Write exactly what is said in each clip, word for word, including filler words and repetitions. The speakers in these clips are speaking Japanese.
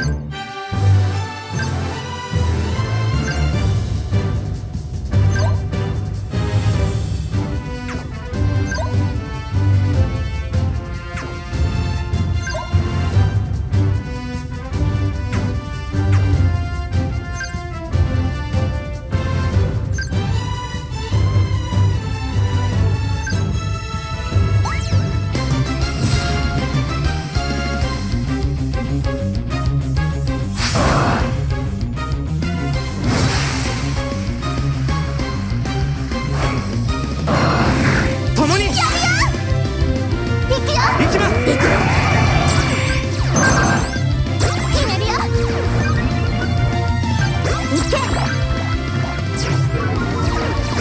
お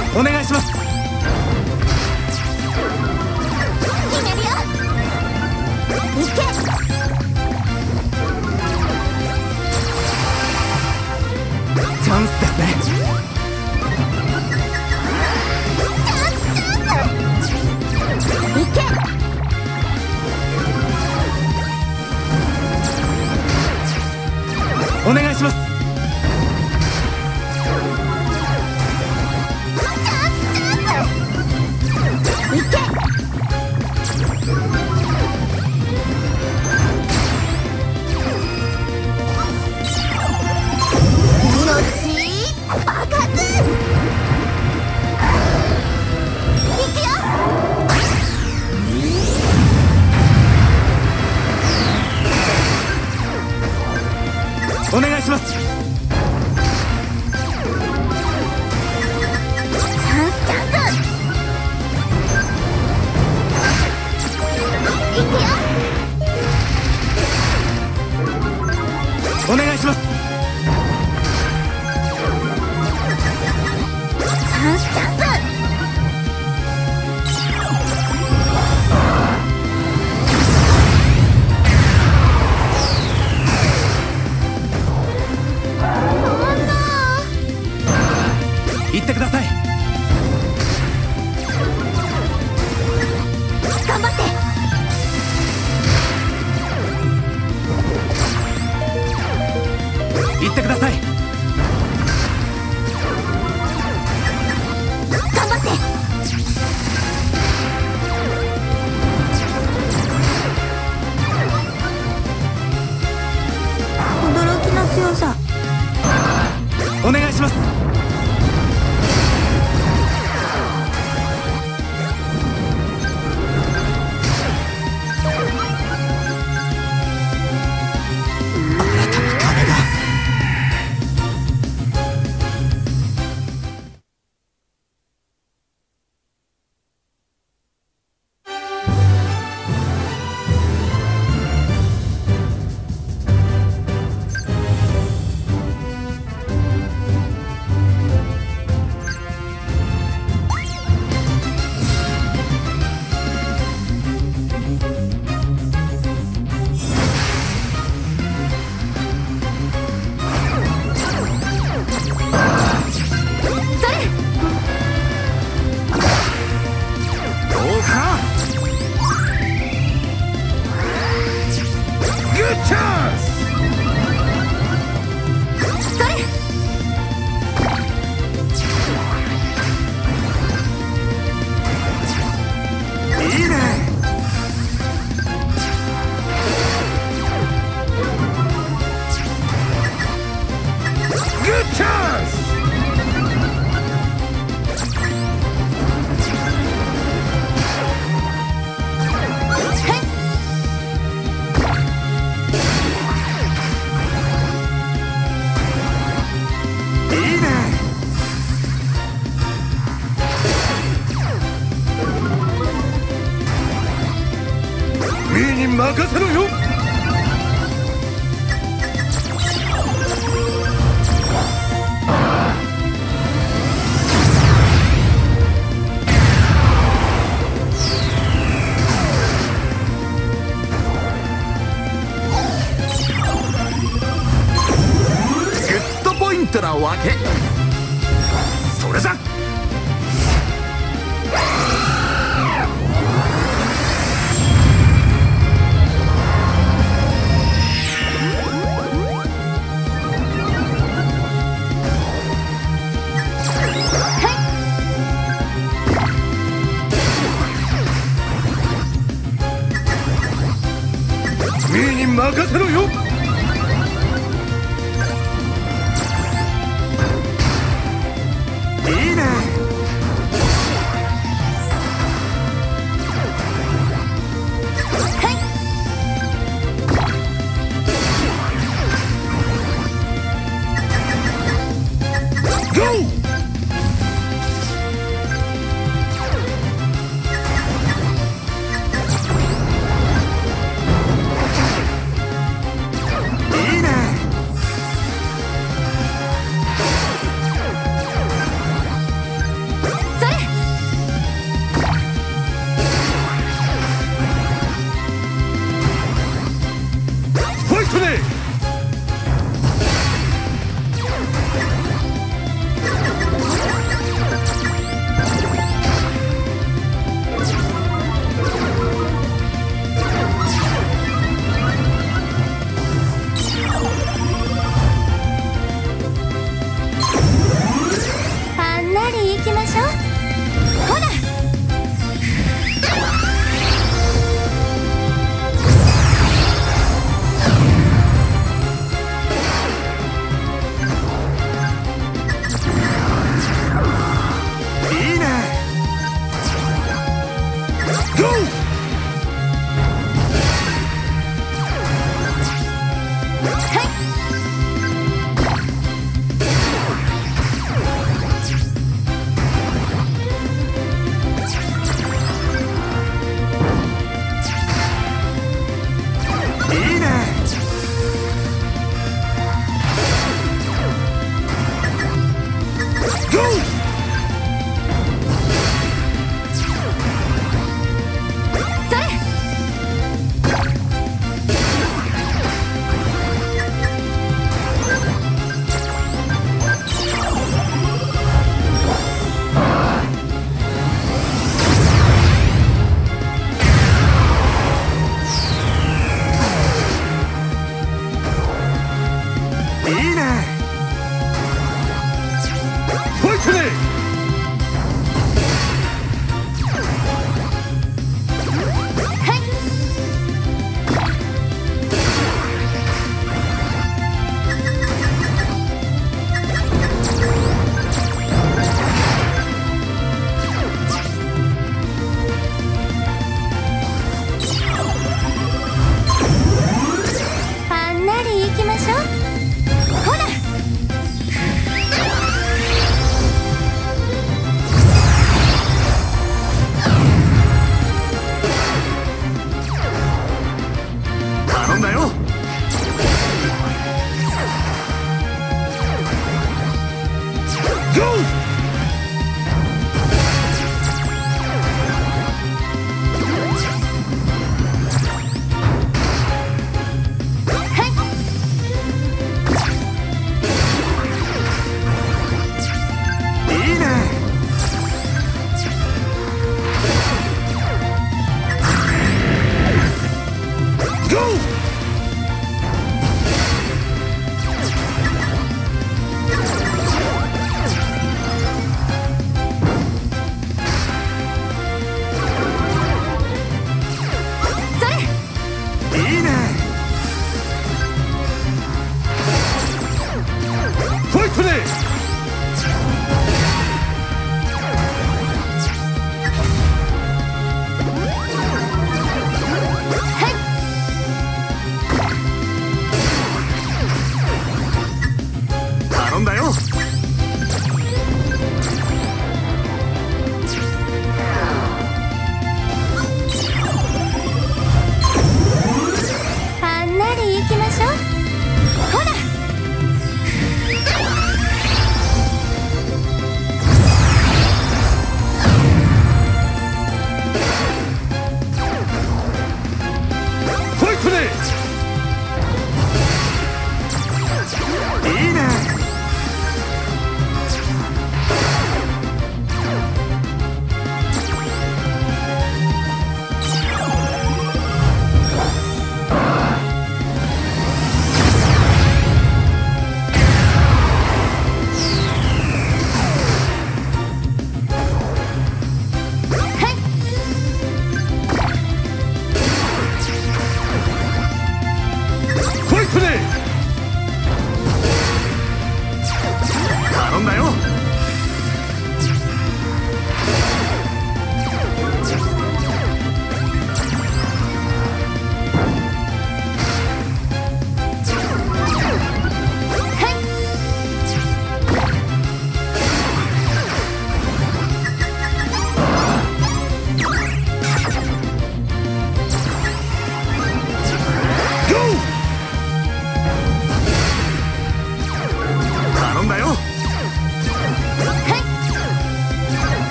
願いします。チャンスですね。お願いします。お願いします。チャンスチャンス。いくよ。お願いします。チャンスチャンス。行ってください。頑張って。行ってください。頑張って。驚きの強さ。お願いします。任せろよ。グッドポイントなわけ。それじゃWoo! 任せろよ。いいね。はい。ゴー。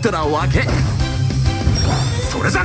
トラを開け、それじゃ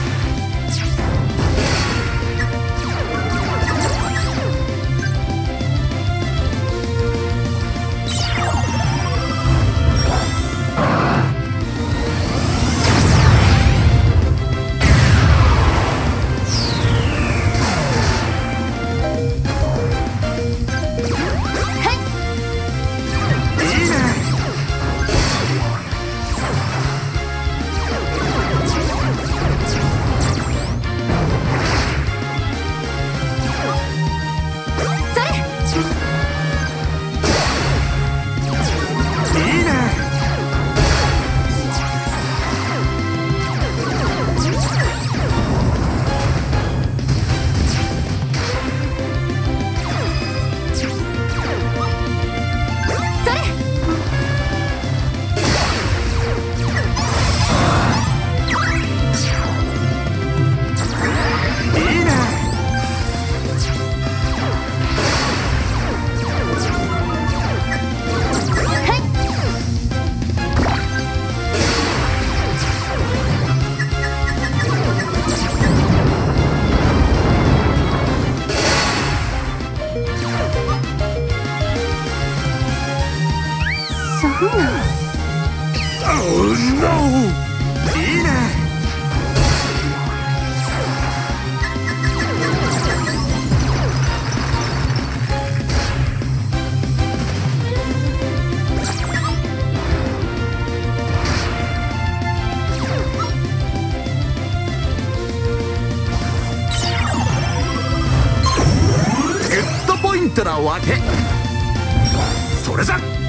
トラを開け、それじゃ